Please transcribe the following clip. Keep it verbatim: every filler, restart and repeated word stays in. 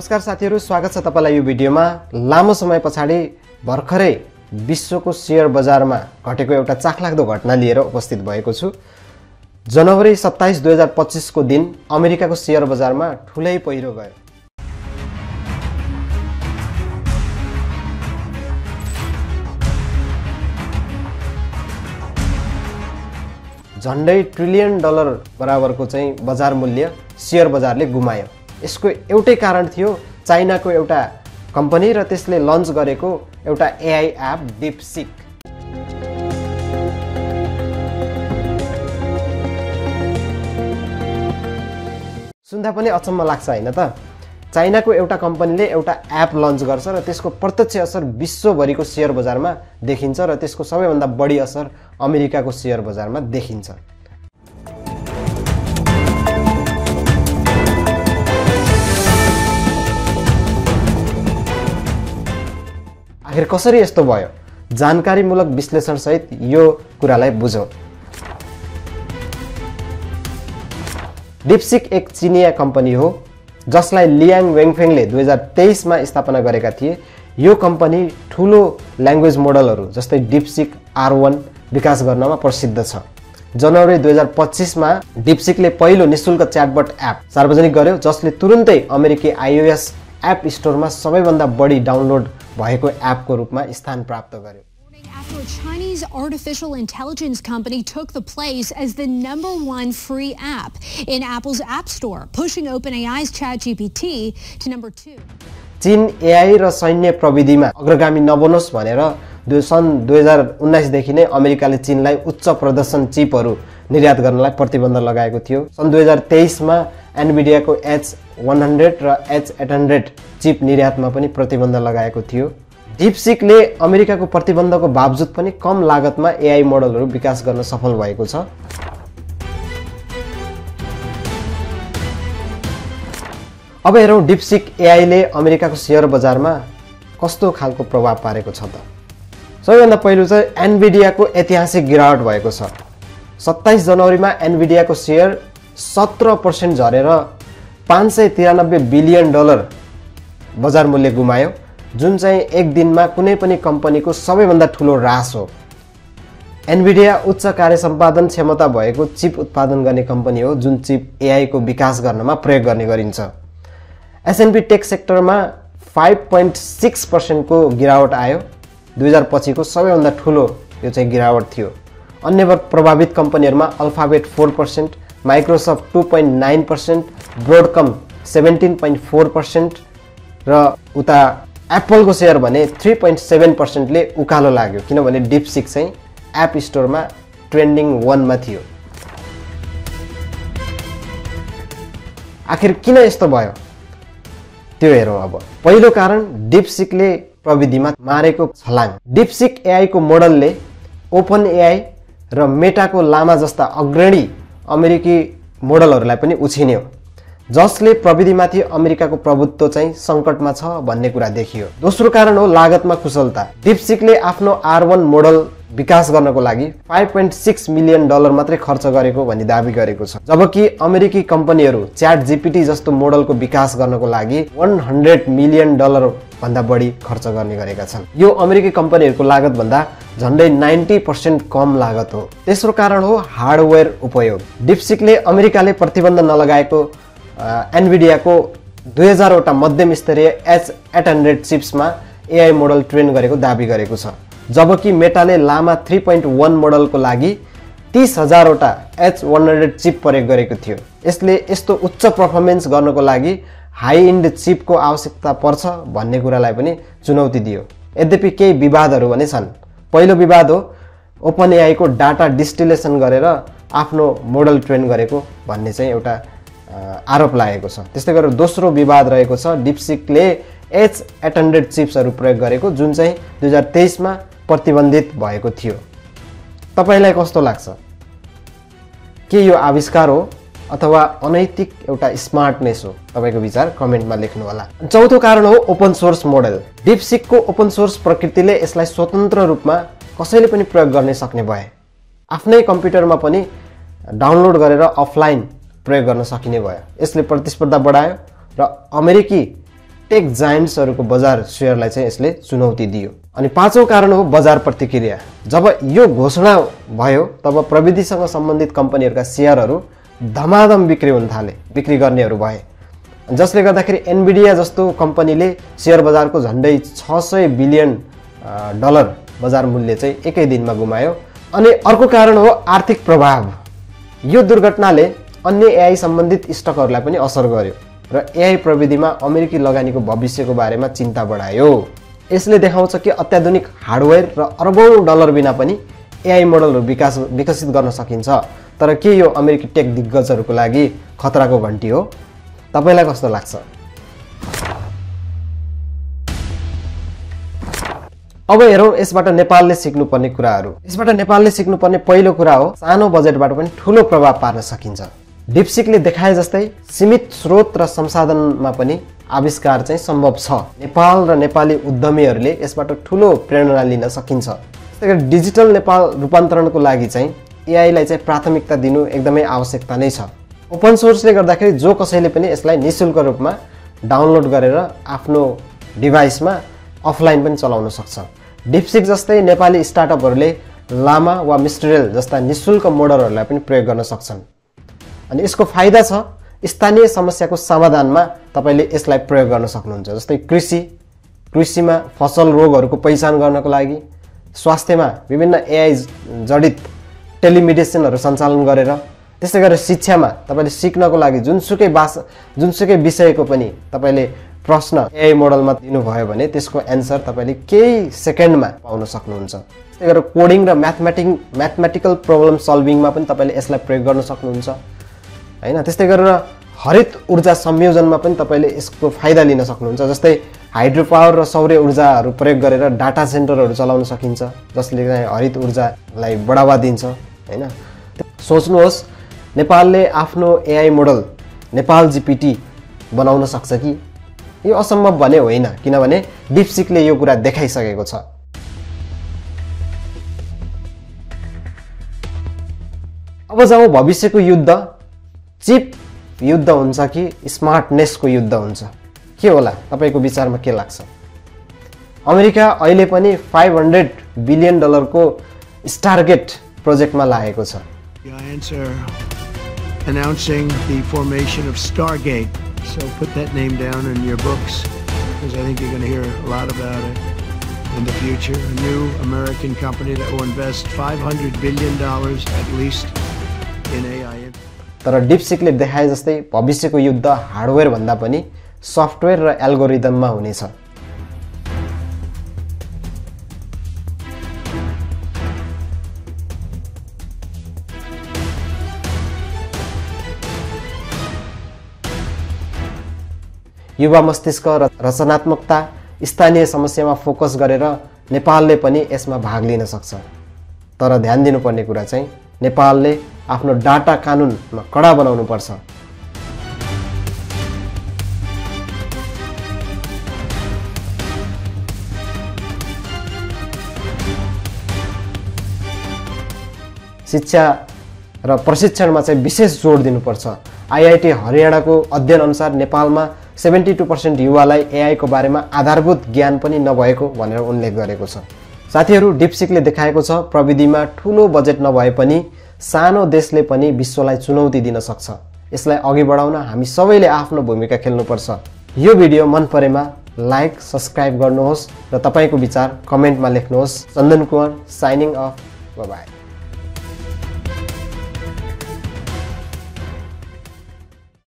नमस्कार साथीहरु, स्वागत छ तपाईलाई यो भिडियोमा। लामो समय पछाडी भर्खरै विश्वको शेयर बजारमा घटेको एउटा चाखलाग्दो घटना लिएर उपस्थित भएको छु। जनवरी सत्ताइस दुई हजार पच्चीस को दिन अमेरिकाको शेयर बजारमा ठूलै पहिरो गयो। झन्डै ट्रिलियन डलर बराबरको चाहिँ बजार मूल्य शेयर बजारले गुमायो। यसको एउटै कारण थियो चाइनाको एउटा कम्पनी र त्यसले लन्च गरेको एउटा एआई एप डिपसिक। सुन्दा पनि अचम्म लाग्छ हैन त? चाइनाको एउटा कम्पनीले एउटा एप लन्च गर्छ र त्यसको प्रत्यक्ष असर विश्वभरिको शेयर बजारमा देखिन्छ र त्यसको सबैभन्दा बढी असर अमेरिकाको शेयर बजारमा देखिन्छ। आखिर कसरी यस्तो भयो? जानकारीमूलक विश्लेषण सहित यो कुरालाई बुझौं। डिपसिक एक चिनिया कम्पनी हो जसलाई लियांग वेङफेङले दुई हजार तेइस मा स्थापना गरेका थिए। यो कम्पनी ठूलो ल्याङ्ग्वेज मोडलहरू जस्तै डिपसिक आर वन विकास गर्नमा प्रसिद्ध छ। जनवरी दुई हजार पच्चीस मा डिपसिकले पहिलो निशुल्क च्याटबट एप सार्वजनिक गर्यो जसले तुरुन्तै अमेरिकी आइओएस एप स्टोरमा सबैभन्दा बढी डाउनलोड भएको एपको रूपमा स्थान प्राप्त गर्यो। After a Chinese artificial intelligence company took the place as the number one free app in Apple's App Store, pushing OpenAI's ChatGPT to number two. चीन एआई र सैन्य प्रविधिमा अग्रगामी नबनोस् भनेर सन् दुई हजार उन्नाइस देखि नै अमेरिकाले चीनलाई उच्च प्रदर्शन चिपहरू निर्यात गर्नलाई प्रतिबन्ध लगाएको थियो। सन् दुई हजार तेइस मा Nvidia को एच एक सय र एच आठ सय चिप निर्यातमा पनि प्रतिबन्ध लगाएको थियो। डिपसिकले अमेरिकाको प्रतिबन्धको बावजुद पनि कम लागतमा एआई मोडलहरू विकास गर्न सफल भएको छ। अब हेरौँ डिपसिक एआईले अमेरिकाको शेयर बजारमा कस्तो खालको प्रभाव पारेको छ त। सबैभन्दा पहिलो चाहिँ एनभिडियाको ऐतिहासिक गिरावट भएको छ। सत्ताइस जनवरीमा एनभिडियाको शेयर सत्र प्रतिशत झरेर पाँच सय त्रियानब्बे बिलियन डलर बजार मूल्य गुमायो, जुन चाहिँ एक दिनमा कुनै पनि कम्पनीको सबैभन्दा ठूलो ह्रास हो। एनभिडिया उच्च कार्य सम्पादन क्षमता भएको चिप उत्पादन गर्ने कम्पनी हो जुन चिप एआई को विकास गर्नमा प्रयोग गर्ने गरिन्छ। एसएनपी टेक सेक्टरमा पाँच दशमलव छ प्रतिशत को गिरावट आयो। दुई हजार पच्चीस को सबैभन्दा ठूलो यो चाहिँ गिरावट थियो। अन्य प्रभावित कम्पनीहरुमा अल्फाबेट चार प्रतिशत, माइक्रोसफ्ट दुई दशमलव नौ प्रतिशत, ब्रोडकम सत्रह दशमलव चार प्रतिशत र उता एप्पल को शेयर भने तीन दशमलव सात प्रतिशत ले उकालो लाग्यो किनभने डिपसिक चाहिँ एप स्टोरमा ट्रेन्डिङ एक मा थियो। आखिर किन यस्तो भयो त्यो हेरौँ। अब पहिलो कारण डिपसिकले प्रविधिमा मारेको छलाङ। डिपसिक एआई को मोडलले ओपन एआई र मेटाको लामा जस्ता अग्रणी अमेरिकी मोडलहरूलाई पनि उछिन्यो जसले प्रविधिमाथि अमेरिकाको प्रभुत्व चाहिँ संकटमा छ भन्ने कुरा देखियो। दोस्रो कारण हो लागतमा कुशलता। डिपसिकले आफ्नो आर वन मोडल विकास गर्नको लागि पाँच दशमलव छ मिलियन डलर मात्रै खर्च गरेको भन्ने दाबी गरेको छ, जबकि अमेरिकी कम्पनीहरू च्याट जीपीटी जस्तो मोडलको विकास गर्नको लागि एक सय मिलियन डलर भन्दा बढी खर्च गर्ने गरेका छन्। यो अमेरिकी कम्पनीहरूको लागत भन्दा झन्डै नब्बे प्रतिशत कम लागत हो। तेस्रो कारण हो हार्डवेयर उपयोग। डिपसिकले अमेरिकाले प्रतिबन्ध नलगाएको एनभिडिया को दुई हजार वटा मध्यम स्तरीय एच आठ सय चिप्समा एआई मोडल ट्रेन गरेको दाबी गरेको छ, जबकि मेटाले लामा तीन दशमलव एक मोडलको लागि तीस हजार वटा एच एक सय चिप प्रयोग गरेको थियो। यसले यस्तो उच्च पर्फर्मेन्स गर्नको लागि हाई एन्ड चिपको आवश्यकता पर्छ भन्ने कुरालाई पनि चुनौती दियो। यद्यपि केही विवादहरू भने छन्। पहिलो विवाद हो ओपन एआई को डाटा डिस्टिलेसन गरेर आफ्नो मोडल ट्रेन गरेको भन्ने चाहिँ एउटा आरोप लागेको छ। त्यस्तै गरेर दोस्रो विवाद रहेको छ डिपसिकले एच आठ सय चिप्सहरू प्रयोग गरेको जुन चाहिँ दुई हजार तेइस मा प्रतिबन्धित भएको थियो। तपाईलाई कस्तो लाग्छ? के यो आविष्कार हो अथवा अनैतिक एउटा स्मार्टनेस हो? तपाईको विचार कमेन्टमा लेख्नु होला। चौथो कारण हो ओपन सोर्स मोडल। डिपसिकको ओपन सोर्स प्रकृतिले यसलाई स्वतन्त्र रूपमा कसैले पनि प्रयोग गर्न सक्ने भए। आफ्नै कम्प्युटरमा पनि डाउनलोड गरेर अफलाइन प्रयोग गर्न सकिने भयो। यसले प्रतिस्पर्धा बढायो र अमेरिकी टेक जायन्ट्सहरुको बजार शेयरलाई चाहिँ यसले चुनौती दियो। अनि पाँचौं कारण हो बजार प्रतिक्रिया। जब यो घोषणा भयो तब प्रविधिसँग सम्बन्धित कम्पनीहरुका शेयरहरु धमाधम बिक्री हुन थाले, बिक्री गर्नेहरु भए, जसले गर्दाखेरि एनभिडिया जस्तो कम्पनीले शेयर बजारको झन्डै छ सय बिलियन डलर बजार मूल्य चाहिँ एकै दिनमा गुमायो। अनि अर्को कारण हो आर्थिक प्रभाव। यो दुर्घटनाले अन्य एआई सम्बन्धित स्टकहरूलाई पनि असर गर्यो र एआई प्रविधिमा अमेरिकी लगानीको भविष्यको बारेमा चिन्ता बढायो। यसले देखाउँछ कि अत्याधुनिक हार्डवेयर र अरबौं डलर बिना पनि एआई मोडलहरू विकास विकसित गर्न सकिन्छ। तर के यो अमेरिकी टेक दिग्गजहरूको लागि खतराको घण्टी हो? तपाईलाई कस्तो लाग्छ? अब हेरौं यसबाट नेपालले सिक्नुपर्ने कुराहरू। यसबाट नेपालले सिक्नुपर्ने पहिलो कुरा हो सानो बजेटबाट पनि ठूलो प्रभाव पार्न सकिन्छ। डिपसिकले देखाए जस्तै सीमित स्रोत र संसाधनमा पनि आविष्कार चाहिँ सम्भव छ। नेपाल र नेपाली उद्यमीहरूले यसबाट ठूलो प्रेरणा लिन सकिन्छ। त्यसैगरी डिजिटल नेपाल रूपान्तरणको लागि चाहिँ एआई लाई चाहिँ प्राथमिकता दिनु एकदमै आवश्यकता नै छ। ओपन सोर्सले गर्दाखेरि जो कसैले पनि यसलाई निशुल्क रूपमा डाउनलोड गरेर आफ्नो डिभाइसमा अफलाइन पनि चलाउन सक्छ। डिपसिक जस्तै नेपाली स्टार्टअपहरूले लामा वा मिस्ट्रेल जस्ता निशुल्क मोडलहरूलाई पनि प्रयोग गर्न सक्छन्। अनि यसको फाइदा छ स्थानीय समस्याको समाधानमा तपाईले यसलाई प्रयोग गर्न सक्नुहुन्छ। जस्तै कृषि कृषिमा फसल रोगहरूको पहिचान गर्नको लागि, स्वास्थ्यमा विभिन्न एआई जडित टेलिमेडिसिनहरू सञ्चालन गरेर, त्यसै गरी शिक्षामा तपाईले सिक्नको लागि जुनसुकै भाषा जुनसुकै विषयको पनि तपाईले प्रश्न एआई मोडलमा दिनुभयो भने त्यसको एन्सर तपाईले केही सेकेन्डमा पाउन सक्नुहुन्छ। त्यसै गरी कोडिङ र म्याथमेटिक्स म्याथमेटिकल प्रब्लम सल्भिङमा पनि तपाईले यसलाई प्रयोग गर्न सक्नुहुन्छ हैन। त्यस्तै गरेर हरित ऊर्जा संयोजनमा पनि तपाईले यसको फाइदा लिन सक्नुहुन्छ। जस्तै हाइड्रो पावर र सौर्य ऊर्जाहरू प्रयोग गरेर डाटा सेन्टरहरू चलाउन सकिन्छ, जसले चाहिँ हरित ऊर्जालाई बढावा दिन्छ हैन। सोच्नुहोस् नेपालले आफ्नो एआई मोडल नेपाल जीपीटी बनाउन सक्छ कि? यो असम्भव भने होइन, किनभने डिपसिकले यो कुरा देखाइसकेको छ। अब जाउँ भविष्यको युद्ध। चिप युद्ध हुन्छ कि स्मार्टनेसको युद्ध हुन्छ? के होला तपाईको विचारमा? के लाग्छ? अमेरिका अहिले पनि पाँच सय बिलियन डलरको स्टारगेट प्रोजेक्टमा लागेको छ। The answer announcing the formation of Stargate. So put that name down in your books because I think you're going to hear a lot about it in the future. A new American company that will invest five hundred billion dollars at least in A I. तर डिपसिकले देखाए जस्तै भविष्यको युद्ध hardware भन्दा पनि software र एल्गोरिदममा हुनेछ। युवा मस्तिष्क र रचनात्मकता स्थानीय समस्यामा फोकस गरेर नेपालले पनि यसमा भाग लिन सक्छ। तर ध्यान दिनुपर्ने कुरा चाहिँ नेपालले आफ्नो डाटा कानूनमा कडा बनाउनु पर्छ। शिक्षा र प्रशिक्षणमा चाहिँ विशेष जोड दिनुपर्छ। आईआईटी हरियाणाको अध्ययन अनुसार नेपालमा बहत्तर प्रतिशत युवालाई एआई को बारेमा आधारभूत ज्ञान पनि नभएको भनेर उल्लेख गरेको छ। साथीहरू, डिपसिकले देखाएको छ प्रविधिमा ठूलो बजेट नभए पनि सानो देशले पनि विश्वलाई चुनौती दिन सक्छ। यसलाई अघि बढाउन हामी सबैले आफ्नो भूमिका खेल्नुपर्छ। यो भिडियो मन परेमा लाइक सब्स्क्राइब गर्नुहोस् र तपाईँको विचार कमेन्टमा लेख्नुहोस्। Chandan Kunwar signing off. Bye by.